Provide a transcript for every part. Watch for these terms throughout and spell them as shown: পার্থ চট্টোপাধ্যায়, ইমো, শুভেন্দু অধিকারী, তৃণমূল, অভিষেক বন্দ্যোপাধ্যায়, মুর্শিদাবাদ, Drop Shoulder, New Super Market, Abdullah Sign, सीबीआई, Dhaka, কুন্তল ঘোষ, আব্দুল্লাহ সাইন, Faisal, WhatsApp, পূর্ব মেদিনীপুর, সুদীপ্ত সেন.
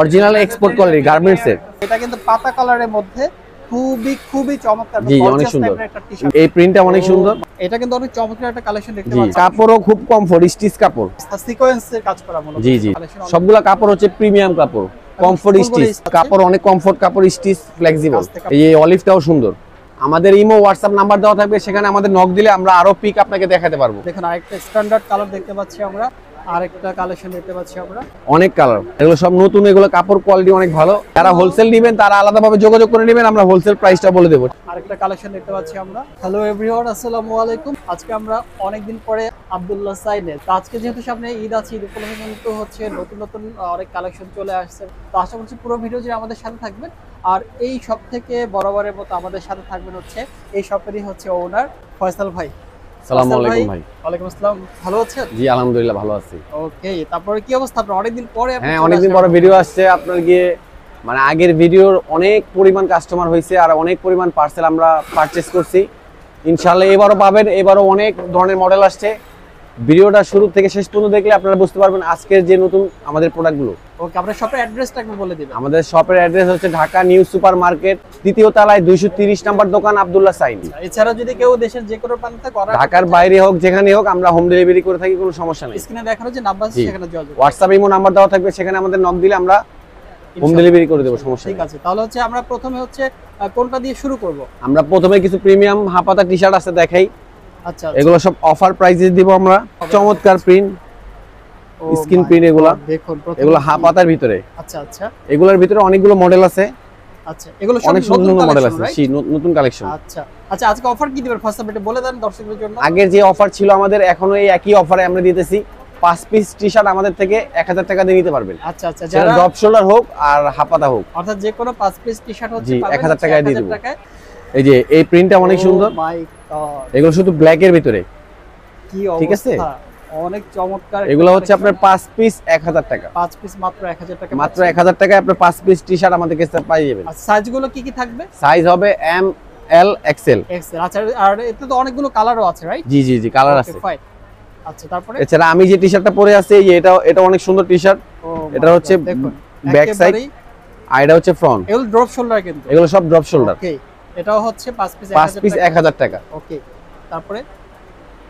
Original export quality garments এর। এটা কিন্তু পাতা কালারের মধ্যে খুবই খুবই চমৎকার অনেক সুন্দর এই প্রিন্টটা, অনেক সুন্দর। এটা কিন্তু অনেক চমৎকার একটা কালেকশন দেখতে পাচ্ছি। কাপড়ও খুব কমফোর্ট, স্টিচ কাপড়, সিকোয়েন্সের কাজ করা মূলত। জি জি, সবগুলা কাপড় হচ্ছে প্রিমিয়াম কাপড়, কমফোর্ট স্টিচ কাপড়, অনেক কমফোর্ট কাপড়, স্টিচ ফ্লেক্সিবল। এই অলিভটাও সুন্দর। আমাদের ইমো হোয়াটসঅ্যাপ নাম্বার দেওয়া থাকবে, সেখানে আমাদের নক দিলে আমরা আরো পিক আপনাকে দেখাতে পারবো। দেখুন আরেকটা স্ট্যান্ডার্ড কালার দেখতে পাচ্ছি আমরা, আরেকটা কালেকশন দেখতে পাচ্ছি আমরা, অনেক কালার। এগুলো সব নতুন, এগুলো কাপড় কোয়ালিটি অনেক ভালো। যারা হোলসেল নেবেন তারা আলাদাভাবে যোগাযোগ করে নেবেন, আমরা হোলসেল প্রাইসটা বলে দেব। আরেকটা কালেকশন দেখতে পাচ্ছি আমরা। হ্যালো এভরিওয়ান, আসসালামু আলাইকুম। আজকে আমরা অনেকদিন পরে আব্দুল্লাহ সাইনে, আজকে যেহেতু সামনে ঈদ আছে, ঈদ উপলক্ষে হচ্ছে নতুন নতুন অনেক কালেকশন চলে আসছে। তো আশা করছি পুরো ভিডিও জুড়ে আমাদের সাথে থাকবেন। আর এই সব থেকে বরাবরের মতো আমাদের সাথে থাকবেন হচ্ছে এই শপেরই হচ্ছে ওনার ফয়সাল ভাই। আসসালামু আলাইকুম ভাই। ওয়ালাইকুম আসসালাম, ভালো আছেন? জি আলহামদুলিল্লাহ ভালো আছি। ওকে, তারপরে কি অবস্থা আপনার? অনেকদিন পরে আপনি, হ্যাঁ অনেকদিন পরে ভিডিও আসছে আপনার। গিয়ে মানে আগের ভিডিওর অনেক পরিমাণ কাস্টমার হয়েছে আর অনেক পরিমাণ পার্সেল আমরা পারচেজ করছি। ইনশাআল্লাহ এবারও পাবেন, এবারও অনেক ধরনের মডেল আসছে। ভিডিওটা শুরু থেকে শেষ পর্যন্ত দেখলে আপনারা বুঝতে পারবেন আজকের যে নতুন আমাদের প্রোডাক্টগুলো। ওকে, আপনার শপের অ্যাড্রেসটা একটু বলে দিবেন। আমাদের শপের অ্যাড্রেস হচ্ছে ঢাকা নিউ সুপার মার্কেট, তৃতীয় তলায় 230 নম্বর দোকান, আব্দুল্লাহ সাইন। এছাড়া যদি কেউ দেশের যে কোনো প্রান্তে, ঢাকার বাইরে হোক যেখানে হোক, আমরা হোম ডেলিভারি করে থাকি, কোনো সমস্যা নেই। স্ক্রিনে দেখানো যে নাম্বার আছে সেখানে যোগাযোগ। হোয়াটসঅ্যাপ ইমো নাম্বার দেওয়া থাকবে, সেখানে আমাদের নক দিলে আমরা হোম ডেলিভারি করে দেব, সমস্যা নেই। ঠিক আছে, তাহলে হচ্ছে আমরা প্রথমে হচ্ছে কোনটা দিয়ে শুরু করব? আমরা প্রথমে কিছু প্রিমিয়াম হাফাতা টি-শার্ট আছে দেখাই। আচ্ছা, এগুলো সব অফার প্রাইসে দিব আমরা। চমৎকার প্রিন্ট, স্কিন প্রিন্ট, এগুলো দেখুন। এগুলো হাফাতার ভিতরে। আচ্ছা আচ্ছা, এগুলোর ভিতরে অনেকগুলো মডেল আছে। আচ্ছা, এগুলো সব নতুন মডেল আছে, নতুন কালেকশন। আচ্ছা আচ্ছা, আজকে অফার কি দিবেন ফার্স্ট আপডেট বলে দেন দর্শকদের জন্য। আগে যে অফার ছিল আমাদের, এখনো এই একই অফারে আমরা দিতেছি। 5 পিস টি-শার্ট আমাদের থেকে 1000 টাকা দিয়ে নিতে পারবেন। আচ্ছা আচ্ছা, যারা ড্রপ শোল্ডার হোক আর হাফাতা হোক, অর্থাৎ যে কোনো 5 পিস টি-শার্ট হচ্ছে 1000 টাকায় দিয়ে দেব। এই যে এই প্রিন্টটা অনেক সুন্দর। এগুলো শুধু ব্ল্যাক এর ভিতরে, ঠিক আছে, অনেক চমৎকার। এগুলো হচ্ছে আপনার 5 পিস 1000 টাকা, 5 পিস মাত্র 1000 টাকা, মাত্র 1000 টাকায় আপনার 5 পিস টি-শার্ট আমাদের কাছে পেয়ে যাবেন। আর সাইজ গুলো কি কি থাকবে? সাইজ হবে এম, এল, এক্সএল। এক্সএল, আচ্ছা। আর এতে তো অনেকগুলো কালারও আছে, রাইট? জি জি জি, কালার আছে। আচ্ছা, তারপরে এছাড়া আমি যে টি-শার্টটা পরে আছে, এটা অনেক সুন্দর টি-শার্ট। এটা হচ্ছে ব্যাক সাইড আর এটা হচ্ছে ফ্রন্ট। এগুলো ড্রপ শোল্ডার কিন্তু, এগুলো সব ড্রপ শোল্ডার। ওকে, এটাও হচ্ছে 5 পিস 1000 টাকা। ওকে, তারপরে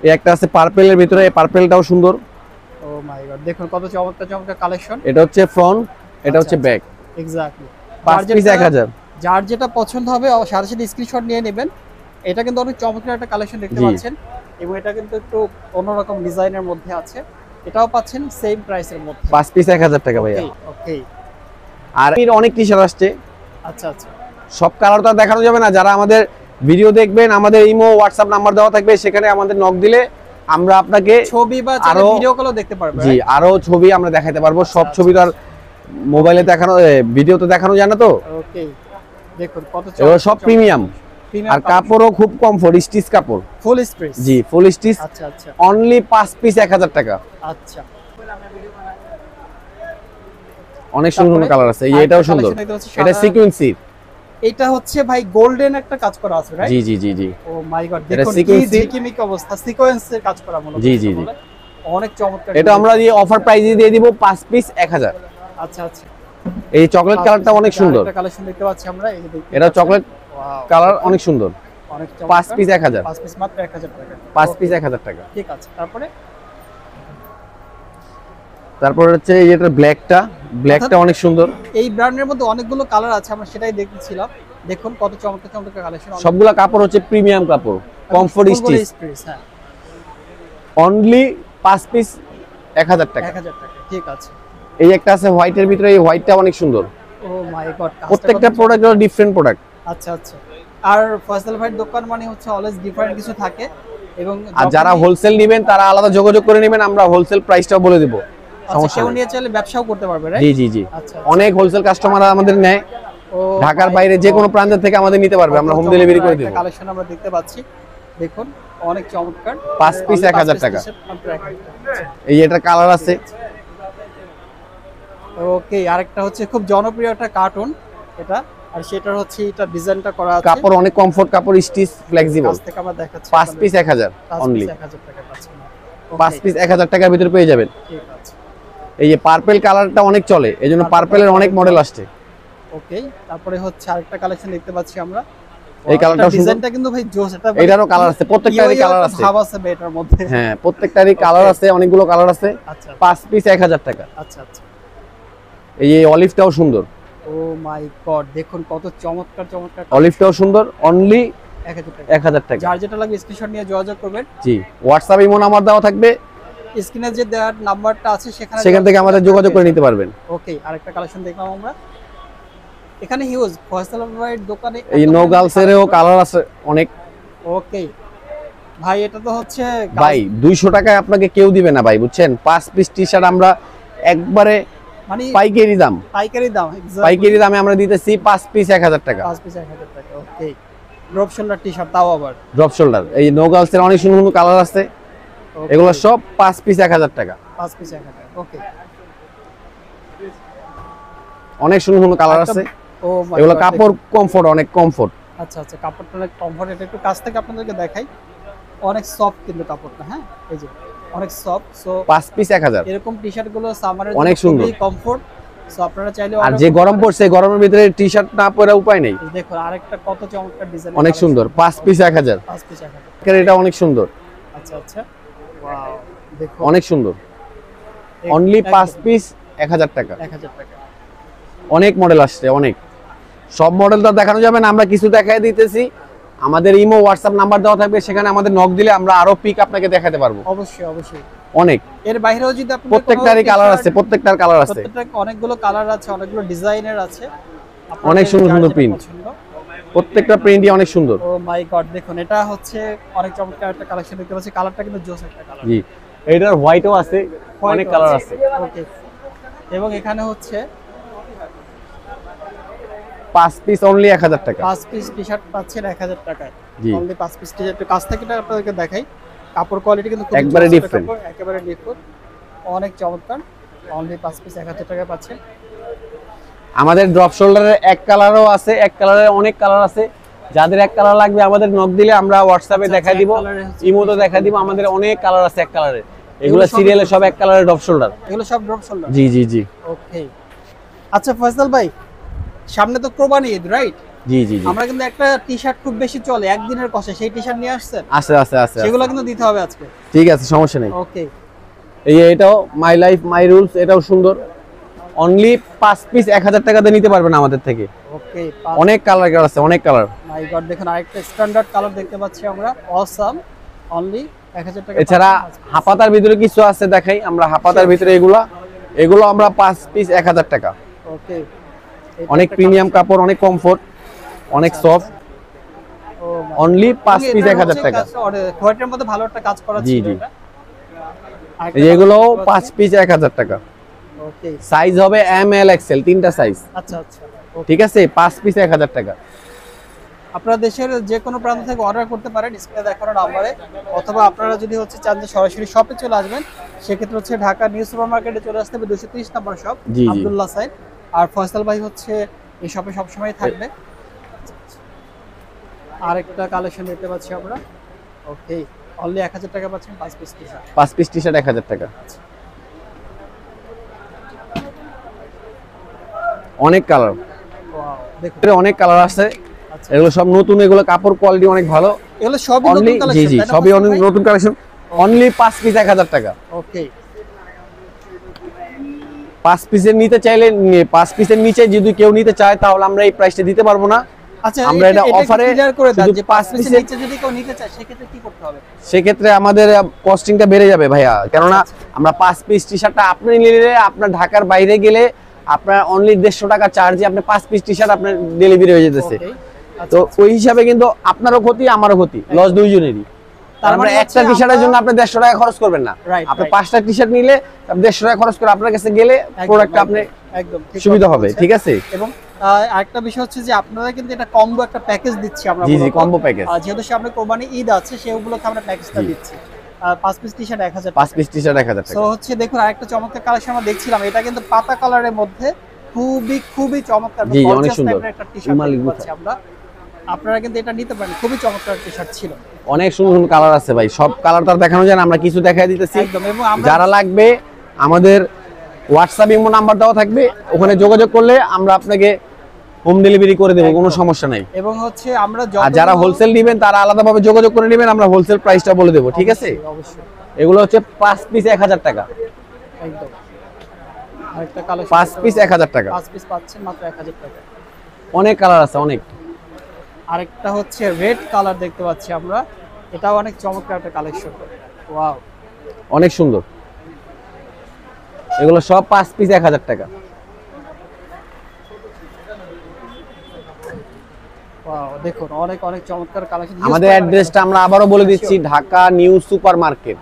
এই একটা আছে পার্পল এর ভিতরে, এই পার্পলটাও সুন্দর। ও মাই গড, দেখুন কত চমৎকার চমৎকার কালেকশন। এটা হচ্ছে ফ্রন্ট, এটা হচ্ছে ব্যাক, এক্স্যাক্টলি 5 পিস 1000। যার যেটা পছন্দ হবে সাথে সাথে স্ক্রিনশট নিয়ে নেবেন। এটা কিন্তু অনেক চমৎকার একটা কালেকশন দেখতে পাচ্ছেন, এবং এটা কিন্তু একটু অন্যরকম ডিজাইনের মধ্যে আছে। এটাও পাচ্ছেন সেম প্রাইসের মধ্যে, 5 পিস 1000 টাকা ভাইয়া। ওকে, আর এর অনেক টি-শার্ট আসছে। আচ্ছা আচ্ছা, সব কালার তো দেখানো যাবে না। যারা আমাদের ভিডিও দেখবেন, আমাদের ইমো হোয়াটসঅ্যাপ নাম্বার দেওয়া থাকবে, সেখানে আমাদের নক দিলে আমরা আপনাকে ছবি বা ভিডিও কলও দেখতে পারবেন। জি, আরো ছবি আমরা দেখাতে পারবো। সব ছবি তো আর মোবাইলে দেখানো, ভিডিওতে দেখানো যায় না তো। ওকে, দেখুন কত চমৎকার, সব প্রিমিয়াম। আর কাপড়ও খুব কমফোর্ট, স্টিচ কাপড়, ফুল স্টিচ। জি, ফুল স্টিচ। আচ্ছা আচ্ছা, অনলি 5 পিস 1000 টাকা। আচ্ছা, অনেক সুন্দর কালার আছে। এটাও সুন্দর, এটা সিকোয়েন্সি। এটা হচ্ছে ভাই গোল্ডেন একটা কাজ করা আছে, right? G G G G. O my god, দেখুন কি জিকিমিক অবস্থা, সিকোয়েন্সের কাজ করা মূলত। জি জি জি, অনেক চমৎকার। এটা আমরা এই অফার প্রাইসে দিয়ে দিব, 5 পিস 1000। আচ্ছা আচ্ছা, এই চকলেট কালারটা অনেক সুন্দর, এটা কালেকশন দেখতে পাচ্ছি আমরা। এই দেখুন, এটা চকলেট কালার, অনেক সুন্দর, অনেক চমৎকার। 5 পিস 1000, 5 পিস মাত্র 1000 টাকা, 5 পিস 1000 টাকা। ঠিক আছে, তারপরে হচ্ছে এইটা ব্ল্যাকটা, ব্ল্যাকটা অনেক সুন্দর। এই ব্র্যান্ডের মধ্যে অনেকগুলো কালার আছে, আমরা সেটাই দেখতেছিলাম। দেখুন কত চমৎকার চমৎকার কালেকশন। সবগুলা কাপড় হচ্ছে প্রিমিয়াম কাপড়, কমফোর্ট স্টিচ। হ্যাঁ, অনলি 5 পিস 1000 টাকা, 1000 টাকা। ঠিক আছে, এই একটা আছে হোয়াইটের ভিতরে, এই হোয়াইটটা অনেক সুন্দর। ও মাই গড, প্রত্যেকটা প্রোডাক্ট হলো ডিফারেন্ট প্রোডাক্ট। আচ্ছা আচ্ছা, আর ফয়সাল ভাই দোকান মানে হচ্ছে অলওয়েজ ডিফারেন্ট কিছু থাকে। এবং যারা হোলসেল নেবেন তারা আলাদা যোগাযোগ করে নেবেন, আমরা হোলসেল প্রাইসটাও বলে দেব। সমস্যাও নিয়ে চলে, ব্যবসাও করতে পারবে, রাইট? জি জি জি। আচ্ছা, অনেক হোলসেল কাস্টমার আমাদের নেয়, ঢাকার বাইরে যে কোনো প্রান্ত থেকে আমাদের নিতে পারবে, আমরা হোম ডেলিভারি করে দেব। কালেকশন আমরা দেখতে পাচ্ছি, দেখুন অনেক চমৎকার। 5 পিস 1000 টাকা। এই এটা কালার আছে। ওকে, আরেকটা হচ্ছে খুব জনপ্রিয় একটা কার্টুন এটা, আর সেটার হচ্ছে এটা ডিজাইনটা করা আছে, কাপড় অনেক কমফোর্ট কাপড়, স্টিচ ফ্লেক্সিবল। আজ থেকে আমরা দেখাচ্ছি 5 পিস 1000 অনলি, 1000 টাকা পাচ্ছেন। 5 পিস 1000 টাকার ভিতরে পেয়ে যাবেন। ঠিক আছে, এই যে পার্পল কালারটা অনেক চলে, এইজন্য পার্পলের অনেক মডেল আসছে। ওকে, তারপরে হচ্ছে আরেকটা কালেকশন দেখতে পাচ্ছি আমরা। এই কালারটা ডিজাইনটা কিন্তু ভাই জোস, এটা এটারও কালার আছে, প্রত্যেকটারই কালার আছে, ভাব আছে এটার মধ্যে। হ্যাঁ, প্রত্যেকটারই কালার আছে, অনেকগুলো কালার আছে। আচ্ছা, 5 পিস 1000 টাকা। আচ্ছা আচ্ছা, এই অলিভটাও সুন্দর। ও মাই গড, দেখুন কত চমৎকার চমৎকার। অলিভটাও সুন্দর, অনলি 1000 টাকা। যার যেটা লাগে স্ক্রিনশট নিয়ে যোগাযোগ করবেন। জি, WhatsApp ইমো নাম্বার দেওয়া থাকবে, স্ক্রিনে যে দেওয়ার নাম্বারটা আছে সেখান থেকে আমাদের যোগাযোগ করে নিতে পারবেন। ওকে, আরেকটা কালেকশন দেখলাম আমরা। এখানে হিউজ ফয়সাল ভাইয়ের দোকানে এই নোগালসেরও কালার আছে অনেক। ওকে ভাই, এটা তো হচ্ছে ভাই 200 টাকায় আপনাকে কেউ দিবে না ভাই, বুঝছেন? 5 পিস টি-শার্ট আমরা একবারে মানে পাইকারি দাম পাইকারি দামে আমরা দিতেছি। 5 পিস 1000 টাকা, 5 পিস 1000 টাকা। ওকে, ড্রপ শোল্ডার টি-শার্ট, তাও আবার ড্রপ শোল্ডার। এই নোগালসের অনেক সুন্দর সুন্দর কালার আছে, এগুলো সব 5 পিস 1000 টাকা, 5 পিস 1000 টাকা। ওকে, অনেক সুন্দর সুন্দর কালার আছে। ও মাই, এগুলো কাপড় কমফোর্ট, অনেক কমফোর্ট। আচ্ছা আচ্ছা, কাপড়টা অনেক কমফোর্ট। এটা একটু কাছ থেকে আপনাদেরকে দেখাই, অনেক সফট কিন্তু কাপড়টা। হ্যাঁ, এই যে অনেক সফট। So 5 piece 1000। এরকম টি-শার্ট গুলো সামারের অনেক সুন্দর, কমফোর্ট। সো আপনারা চাইলে, আর যে গরম পড়ছে, গরমের ভিতরে টি-শার্ট না পরা উপায় নেই। দেখুন আরেকটা কত চমৎকার ডিজাইন, অনেক সুন্দর। 5 পিস 1000, 5 পিস 1000। এটা অনেক সুন্দর। আচ্ছা আচ্ছা, ওয়াও, দেখুন অনেক সুন্দর। অনলি 5 পিস 1000 টাকা, 1000 টাকা। অনেক মডেল আসছে, অনেক। সব মডেল তো দেখানো যাবে না, আমরা কিছু দেখাই দিতেছি। আমাদের ইমো WhatsApp নাম্বার দেওয়া থাকবে, সেখানে আমাদের নক দিলে আমরা আরো পিক আপনাকে দেখাতে পারবো। অবশ্যই অবশ্যই, অনেক। এর বাইরেও যদি আপনি, প্রত্যেকটারই কালার আছে, প্রত্যেকটার কালার আছে, প্রত্যেকটা অনেকগুলো কালার আছে, অনেকগুলো ডিজাইনের আছে, অনেক সুন্দর সুন্দর প্রিন্ট। প্রত্যেকটা প্রিন্টই অনেক সুন্দর। ও মাই গড, দেখুন এটা হচ্ছে অনেক চমৎকার একটা কালেকশন দেখতে পাচ্ছি। কালারটা কিন্তু জোস একটা কালার। জি, এটার হোয়াইটও আছে, অনেক কালার আছে। ওকে, এবং এখানে হচ্ছে 5 পিস only 1000 টাকা। 5 পিস টি-শার্ট পাচ্ছেন 1000 টাকায়। জি, only 5 পিস টি-শার্ট। একটু কাছ থেকে এটা আপনাদেরকে দেখাই, কাপড় কোয়ালিটি কিন্তু খুব একবারে ডিফারেন্ট, একেবারে ডিফারেন্ট, অনেক চমৎকার। only 5 পিস 1000 টাকায় পাচ্ছেন। আমাদের ড্রপ শোল্ডারের এক কালারও আছে, এক কালারের অনেক কালার আছে। যাদের এক কালার লাগবে আমাদের নক দিলে আমরা WhatsApp এ দেখাই দিব, ইমোতে দেখাই দিব। আমাদের অনেক কালার আছে এক কালারে, এগুলো সিরিয়ালে সব এক কালারের ড্রপ শোল্ডার, এগুলো সব ড্রপ শোল্ডার। জি জি জি। ওকে, আচ্ছা ফয়সাল ভাই, সামনে তো কোরবানি ঈদ, রাইট? জি জি জি। আমরা কিন্তু একটা টি-শার্ট খুব বেশি চলে একদিনের কসে, সেই টি-শার্ট নিয়ে আসছেন? আছে আছে আছে, সেগুলো কিন্তু দিতে হবে আজকে। ঠিক আছে, সমস্যা নেই। ওকে, এই এটাও মাই লাইফ মাই রুলস, এটাও সুন্দর। অনলি 5 পিস 1000 টাকাতে নিতে পারবেন আমাদের থেকে। ওকে, অনেক কালার আছে, অনেক কালার। মাই গড, দেখুন আরেকটা স্ট্যান্ডার্ড কালার দেখতে পাচ্ছি আমরা, অসাম। অনলি 1000 টাকা। এছাড়া হাপাতার ভিতরে কিছু আছে, দেখাই আমরা হাপাতার ভিতরে। এগুলো আমরা 5 পিস 1000 টাকা। ওকে, অনেক প্রিমিয়াম কাপড়, অনেক কমফোর্ট, অনেক সফট। অনলি 5 পিস 1000 টাকা। হোয়াইটের মধ্যে ভালো একটা কাজ করা ছিল এটা। এইগুলো 5 পিস 1000 টাকা। ওকে, সাইজ হবে এম এল এক্সএল, তিনটা সাইজ। আচ্ছা আচ্ছা, ঠিক আছে। 5 পিস 1000 টাকা। আপনারা দেশের যে কোনো প্রান্ত থেকে অর্ডার করতে পারেন স্ক্রিনে দেখানো নম্বরে, অথবা আপনারা যদি হচ্ছে চান যে সরাসরি শপে চলে আসবেন, সেক্ষেত্রে হচ্ছে ঢাকা নিউ সুপার মার্কেটে চলে আসতে হবে, 230 নম্বর শপ, আব্দুল্লাহ সাইন। আর ফয়সাল ভাই হচ্ছে এই শপে সব সময় থাকবে। আরেকটা কালেকশন দেখতে পাচ্ছি আমরা। ওকে, অনলি 1000 টাকা পাচ্ছেন 5 পিস টি-শার্ট, 5 পিস টি-শার্ট 1000 টাকা। অনেক কালার, ওয়াও, দেখুন এর অনেক কালার আছে। এগুলো সব নতুন, এগুলো কাপড় কোয়ালিটি অনেক ভালো। এগুলো সবই নতুন কালেকশন। জি জি, সবই নতুন কালেকশন। অনলি 5 পিস 1000 টাকা। ওকে, 5 পিসের নিতে চাইলে, 5 পিসের নিচে যদি কেউ নিতে চায় তাহলে আমরা এই প্রাইসটা দিতে পারবো না। আচ্ছা, আমরা এটা অফারে ক্লিয়ার করে দাও যে 5 পিসের নিচে যদি কেউ নিতে চায় সেক্ষেত্রে কি করতে হবে? সেক্ষেত্রে আমাদের কস্টিংটা বেড়ে যাবে ভাইয়া, কেননা আমরা 5 পিস টি-শার্টটা আপনি নিলে, আপনার ঢাকার বাইরে গেলে আপনার অনলি 150 টাকা চার্জে আপনি 5 পিস টি-শার্ট আপনার ডেলিভারি হয়ে যেতেছে। তো ওই হিসাবে কিন্তু আপনারও ক্ষতি, আমারও ক্ষতি, লস দুইজনেরই। তার মানে একটা টি-শার্টের জন্য আপনি 150 টাকা খরচ করবেন না, আপনি 5টা টি-শার্ট নিলে 150 টাকা খরচ করে আপনার কাছে গেলে প্রোডাক্ট আপনি একদম সুবিধা হবে। ঠিক আছে। এবং আরেকটা বিষয় হচ্ছে যে আপনারা কিন্তু এটা কম্বো একটা প্যাকেজ দিচ্ছি আমরা। জি জি, কম্বো প্যাকেজ। যেহেতু সামনে কোরবানি ঈদ আছে, সেগুলোকে আমরা প্যাকেজটা দিচ্ছি। 5 পিস টি-শার্ট 1000 টাকা, 5 পিস টি-শার্ট 1000 টাকা। সো হচ্ছে দেখুন আরেকটা চমৎকার কালেকশন আমরা দেখছিলাম, এটা কিন্তু পাতা কালারের মধ্যে খুবই চমৎকার একটা টি-শার্ট পাচ্ছি আমরা। আপনারা কিন্তু এটা নিতে পারেন, খুবই চমৎকার একটা টি-শার্ট ছিল। অনেক সুন্দর সুন্দর কালার আছে ভাই, সব কালার তো দেখানো যায় না, আমরা কিছু দেখাই দিতেছি। যারা লাগবে আমাদের হোয়াটসঅ্যাপ ইমো নাম্বার দেওয়া থাকবে, ওখানে যোগাযোগ করলে আমরা আপনাকে হোম ডেলিভারি করে দেব, কোনো সমস্যা নাই। এবং হচ্ছে আমরা যারা হোলসেল নেবেন তারা আলাদাভাবে যোগাযোগ করে নেবেন, আমরা হোলসেল প্রাইসটা বলে দেব, ঠিক আছে? এগুলো হচ্ছে 5 পিস 1000 টাকা একদম। আরেকটা কালেকশন 5 পিস 1000 টাকা, 5 পিস পাচ্ছেন মাত্র 1000 টাকা। অনেক কালার আছে, অনেক। আরেকটা হচ্ছে রেড কালার দেখতে পাচ্ছি আমরা, এটাও অনেক চমৎকার একটা কালেকশন। ওয়াও, অনেক সুন্দর। এগুলো সব 5 পিস 1000 টাকা। ওয়াও, দেখুন অনেক অনেক চমৎকার কালেকশন। আমাদের অ্যাড্রেসটা আমরা আবারো বলে দিচ্ছি, Dhaka new super market.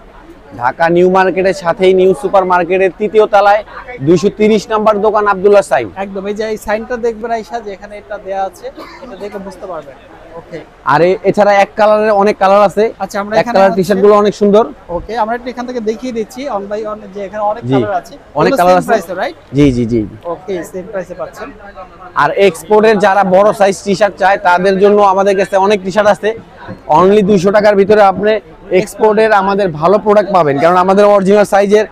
Dhaka new মার্কেটের সাথেই নিউ সুপার মার্কেটের তৃতীয় তলায় 230 নম্বর দোকান, আব্দুল্লাহ সাইন। একদম, এই যে এই সাইনটা দেখবেন আয়েশা, যে এখানে এটা দেয়া আছে, এটা দেখে বুঝতে পারবেন। ওকে, আর এছাড়া এক কালারের অনেক কালার আছে। আচ্ছা, আমরা এখানে কালার টি-শার্টগুলো অনেক সুন্দর। ওকে, আমরা এটা এখান থেকে দেখিয়ে দিচ্ছি অন বাই অন, যে এখানে অনেক কালার আছে, অনেক কালার আছে, রাইট? জি জি জি। ওকে, সেম প্রাইসে পাচ্ছেন। আর এক্সপোর্টের যারা বড় সাইজ টি-শার্ট চায় তাদের জন্য আমাদের কাছে অনেক টি-শার্ট আছে। অনলি 200 টাকার ভিতরে আপনি এক্সপোর্টের আমাদের ভালো প্রোডাক্ট পাবেন, কারণ আমাদের অরিজিনাল সাইজের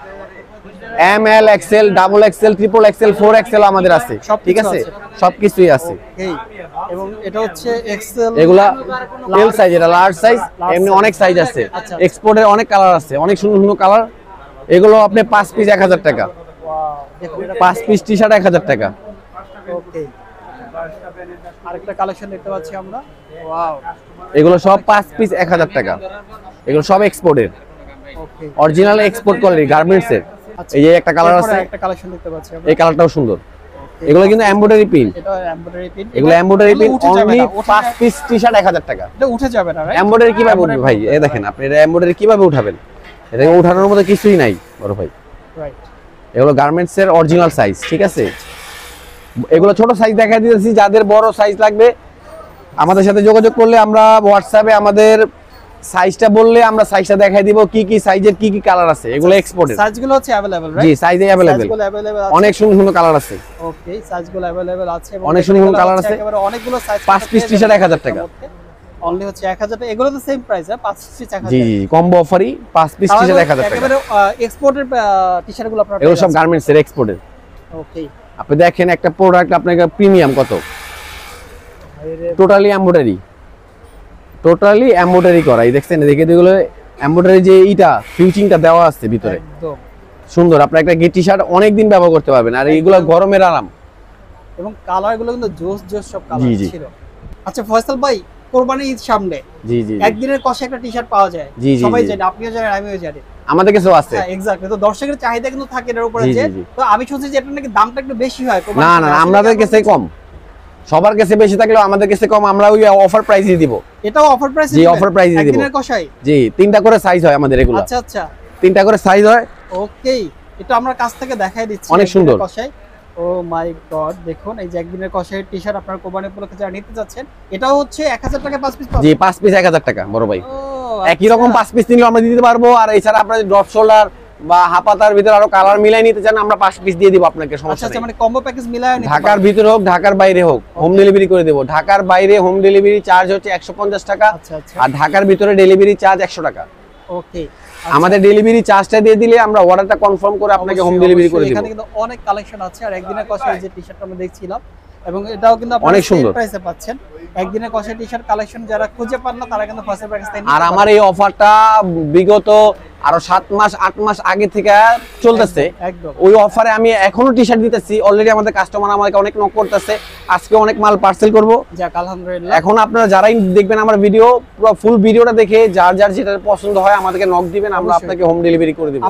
M L XL double XL triple XL 4XL আমাদের আছে, ঠিক আছে? সবকিছুই আছে। এবং এটা হচ্ছে এক্সএল, এগুলা এল সাইজ, এটা লার্জ সাইজ, এমনি অনেক সাইজ আছে। এক্সপোর্টের অনেক কালার আছে, অনেক সুন্দর সুন্দর কালার। এগুলো আপনি 5 পিস 1000 টাকা, 5 পিস টি-শার্ট 1000 টাকা। ওকে, আরেকটা কালেকশন দেখতে পাচ্ছি আমরা। ওয়াও, এগুলো সব 5 পিস 1000 টাকা। এগুলো সব এক্সপোর্টের, অরিজিনাল এক্সপোর্ট কোয়ালিটি গার্মেন্টসের। এই যে একটা কালার আছে, একটা কালেকশন দেখতে পাচ্ছি আমরা, এই কালারটাও সুন্দর। এগুলো কিন্তু এমব্রয়ডারি প্রিন্ট, এটা এমব্রয়ডারি প্রিন্ট। এগুলো embroidery print, only 5 piece t-shirt 1000 টাকা। এটা উঠে যাবে না, রাইট? এমব্রয়ডারি কিভাবে উঠবে ভাই? এই দেখেন আপনি, এটা এমব্রয়ডারি কিভাবে উঠাবেন? এটা উঠানোর মতো কিছুই নাই বড় ভাই, রাইট? এগুলো গার্মেন্টসের অরিজিনাল সাইজ, ঠিক আছে? এগুলো ছোট সাইজ দেখাই দিয়েছি, যাদের বড় সাইজ লাগবে আমাদের সাথে যোগাযোগ করলে, আমরা হোয়াটসঅ্যাপে আমাদের সাইজটা বললে আমরা সাইজটা দেখাই দিব, কি কি সাইজের কি কি কালার আছে। এগুলো এক্সপোর্টেড, সাইজগুলো হচ্ছে अवेलेबल, রাইট? জি, সাইজে अवेलेबल, সাইজগুলো अवेलेबल আছে, অনেক সুন্দর সুন্দর কালার আছে। ওকে, সাইজগুলো अवेलेबल আছে, অনেক সুন্দর সুন্দর কালার আছে, একেবারে অনেকগুলো সাইজ। 5 পিস টি-শার্ট 1000 টাকা, অনলি হচ্ছে 1000 টাকা। এগুলো তো সেম প্রাইস, আর 5 পিস 1000 টাকা। জি, কম্বো অফারই, 5 পিস টি-শার্ট 1000 টাকা, একেবারে এক্সপোর্টেড টি-শার্টগুলো আপনারা। এগুলো সব গার্মেন্টস এর এক্সপোর্টেড। ওকে, আপনি দেখেন একটা প্রোডাক্ট আপনাদের প্রিমিয়াম কত, টোটালি এমব্রয়ডারি, টোটালি এমব্রয়ডারি করা। এই দেখছেন, এদিকে এগুলো এমব্রয়ডারি, যে এটা ফিউচিংটা দেওয়া আছে ভিতরে, একদম সুন্দর। আপনি একটা টি-শার্ট অনেক দিন ব্যবহার করতে পারবেন, আর এইগুলো গরমের আরাম। এবং কালারগুলো কিন্তু জোস জোস সব কালার ছিল। আচ্ছা ফয়সাল ভাই, কুরবানির ঈদ সামনে, জি জি, একদিনের কষ্টে একটা টি-শার্ট পাওয়া যায়, সবাই জানে, আপনিও জানেন, আমিও জানি, আমাদের কাছেও আছে। এক্স্যাক্টলি, তো দর্শকদের চাহিদা কিন্তু থাকে এর উপরে, যে তো আমি শুনছি যে এটা নাকি দামটা একটু বেশি হয়। না না, আমাদের কাছে কম, সবার কাছে বেশি থাকলেও আমাদের কাছে কম। আমরা ওই অফার প্রাইসই দিব, এটাও অফার প্রাইস। জি, অফার প্রাইসই দিব। একদিনের কষাই, জি, 3টা করে সাইজ হয় আমাদের এগুলো। আচ্ছা আচ্ছা, 3টা করে সাইজ হয়। ওকে, এটা আমরা কাছ থেকে দেখাই দিচ্ছি, অনেক সুন্দর কষাই। ও মাই গড, দেখুন এই যে একদিনের কষাইয়ের টি-শার্ট আপনারা কোরবানি উপলক্ষে যারা নিতে যাচ্ছেন, এটাও হচ্ছে 1000 টাকা 5 পিস। জি, 5 পিস 1000 টাকা বড় ভাই। একই রকম 5 পিস নিলে আমরা দিতে পারবো, আর এছাড়া আপনারা যদি ড্রপ শোল্ডার বা হাপাতার ভিতর আরো কালার মিলাই নিতে চান, আমরা 5 পিস দিয়ে দেব আপনাকে, সমস্যা নেই। আচ্ছা, মানে কম্বো প্যাকেজ মিলায়ও নিতে, ঢাকার ভিতর হোক ঢাকার বাইরে হোক হোম ডেলিভারি করে দেব। ঢাকার বাইরে হোম ডেলিভারি চার্জ হচ্ছে 150 টাকা, আর ঢাকার ভিতরে ডেলিভারি চার্জ 100 টাকা। ওকে, আমাদের ডেলিভারি চার্জটা দিয়ে দিলে আমরা অর্ডারটা কনফার্ম করে আপনাকে হোম ডেলিভারি করে দেব। এখানে কিন্তু অনেক কালেকশন আছে। আর একদিনের কষ্ট এই যে টি-শার্টটা আমরা দেখছিলাম, এবং এটাও কিন্তু আপনারা সুন্দর প্রাইসে পাচ্ছেন। একদিনের কষাই টি-শার্ট কালেকশন যারা খুঁজে পান না, তারা কিন্তু ফাসের প্যাকেজ তাই। আর আমার এই অফারটা বিগত আরো 7 মাস 8 মাস আগে থেকে চলতেছে। ওই অফারে আমি এখনো টি-শার্ট দিতেছি। অলরেডি আমাদের কাস্টমার আমাকে অনেক নক করতেছে, আজকে অনেক মাল পার্সেল করব। যাক, আলহামদুলিল্লাহ। এখন আপনারা যারাই দেখবেন আমার ভিডিও, পুরো ফুল ভিডিওটা দেখে যার যার যেটা পছন্দ হয় আমাদেরকে নক দিবেন, আমরা আপনাকে হোম ডেলিভারি করে দেব,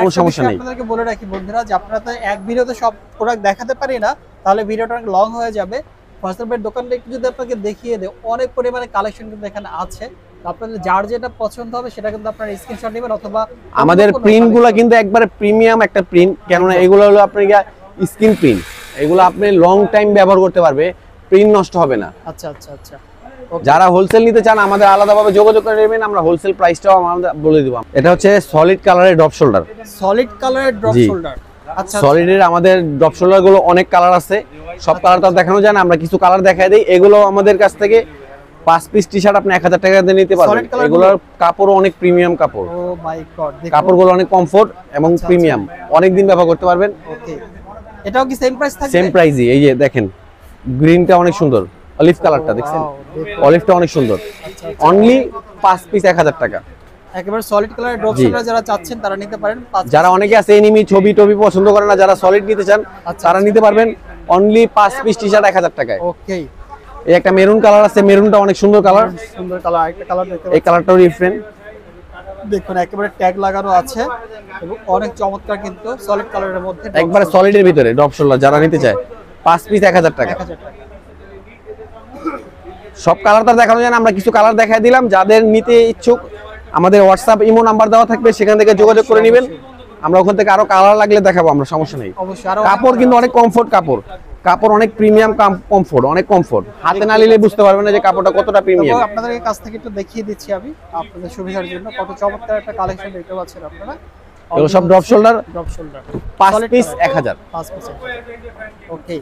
কোনো সমস্যা নেই। আপনাদেরকে বলে রাখি বন্ধুরা, যে আপনারা তো এক ভিডিওতে সব প্রোডাক্ট দেখাতে পারি না, তাহলে ভিডিওটা অনেক লং হয়ে যাবে। হোয়াটসঅ্যাপের দোকানটা একটু যদি আপনাকে দেখিয়ে দেয়, অনেক পরিমাণে কালেকশন কিন্তু এখানে আছে। আপনাদের যার যেটা পছন্দ হবে সেটা কিন্তু আপনারা স্ক্রিনশট নেবেন, অথবা আমাদের প্রিন্টগুলো কিন্তু একবারে প্রিমিয়াম একটা প্রিন্ট, কেননা এগুলো হলো আপনার স্ক্রিন প্রিন্ট, এগুলো আপনি লং টাইম ব্যবহার করতে পারবে, প্রিন্ট নষ্ট হবে না। আচ্ছা আচ্ছা আচ্ছা, যারা হোলসেল নিতে চান আমাদের আলাদাভাবে যোগাযোগ করে নেবেন, আমরা হোলসেল প্রাইসটাও আমরা বলে দেব। এটা হচ্ছে সলিড কালারের ড্রপ শোল্ডার, সলিড কালারের ড্রপ শোল্ডার। আচ্ছা, সলিডের আমাদের ড্রপ শোল্ডার গুলো অনেক কালার আছে, সব কালার তো দেখানো যায় না, আমরা কিছু কালার দেখাই দেই। এগুলো আমাদের কাছ থেকে পাঁচ পিস টি-শার্ট আপনি 1000 টাকা দিয়ে নিতে পারবেন। এগুলোর কাপড়ও অনেক প্রিমিয়াম কাপড়। ও মাই গড, কাপড়গুলো অনেক কমফোর্ট এবং প্রিমিয়াম, অনেক দিন ব্যবহার করতে পারবেন। ওকে, এটাও কি সেম প্রাইস থাকবে? সেম প্রাইসই। এই যে দেখেন গ্রিনটা অনেক সুন্দর, অলিভ কালারটা দেখছেন, অলিভটা অনেক সুন্দর। অনলি 5 পিস 1000 টাকা। একেবারে সলিড কালার ড্রপ সেলার যারা চাচ্ছেন তারা নিতে পারেন। যারা অনেকে আছে এনিমি ছবি টবি পছন্দ করে না, যারা সলিড নিতে চান তারা নিতে পারবেন। অনলি 5 পিস টি-শার্ট 1000 টাকায়। ওকে, এই একটা মেরুন কালার আছে, মেরুনটা অনেক সুন্দর কালার, সুন্দর কালার। আরেকটা কালার দেখতে পাচ্ছেন, এই কালারটাও ডিফারেন্ট। দেখুন একেবারে ট্যাগ লাগানো আছে এবং অনেক চমৎকার, কিন্তু সলিড কালারের মধ্যে, একবারে সলিড এর ভিতরে ড্রপ সেলার যারা নিতে চায় 5 পিস 1000 টাকা। সব কালার তো দেখানো যায় না, আমরা কিছু কালার দেখায় দিলাম। যাদের নিতে ইচ্ছুক আমাদের হোয়াটসঅ্যাপ ইমো নাম্বার দেওয়া থাকবে, সেখান থেকে যোগাযোগ করে নেবেন। আমরা ওখান থেকে আরো কালার লাগলে দেখাবো, আমরা সমস্যা নেই। কাপড় কিন্তু অনেক কমফোর্ট কাপড়, কাপড় অনেক প্রিমিয়াম কমফোর্ট, অনেক কমফোর্ট। হাতে না নিলে বুঝতে পারবেন না যে কাপড়টা কতটা প্রিমিয়াম। আপনাদের কাছ থেকে একটু দেখিয়ে দিচ্ছি আমি আপনাদের সুবিধার জন্য, কত চমৎকার একটা কালেকশন দেখতে পাচ্ছেন আপনারা। এগুলো সব drop shoulder, drop shoulder 5 piece 1000। Okay,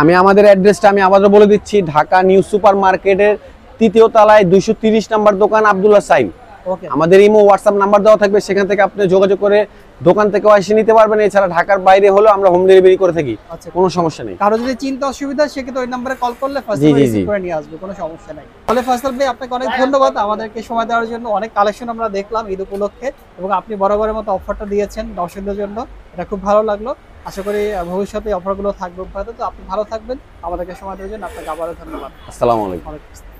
আমি আমাদের অ্যাড্রেসটা আমি আবারও বলে দিচ্ছি। ঢাকা নিউ সুপার মার্কেটের 3য় তলায় 230 নম্বর দোকান, আব্দুল্লাহ সাইন। আমাদের ইমো হোয়াটসঅ্যাপ নাম্বার দেওয়া থাকবে, সেখান থেকে আপনি যোগাযোগ করে দোকান থেকে এসে নিতে পারবেন। এছাড়া ঢাকার বাইরে হলো আমরা হোম ডেলিভারি করে থাকি, কোনো সমস্যা নেই। কারো যদি চিন্তা অসুবিধা, সে কিন্তু ওই নম্বরে কল করলে ফাইসাল রিসিভ করে নিয়ে আসবে, কোনো সমস্যা নাই। তাহলে ফাইসাল ভাই আপনাকে অনেক ধন্যবাদ আমাদেরকে সময় দেওয়ার জন্য। অনেক কালেকশন আমরা দেখলাম ঈদ উপলক্ষে, এবং আপনি বরাবরের মতো অফারটা দিয়েছেন দর্শকদের জন্য, এটা খুব ভালো লাগলো। আশা করি ভবিষ্যতে অফারগুলো থাকবে। তো আপনি ভালো থাকবেন, আমাদেরকে সময় দেওয়ার জন্য আপনাকে আবারও ধন্যবাদ। আসসালামু আলাইকুম।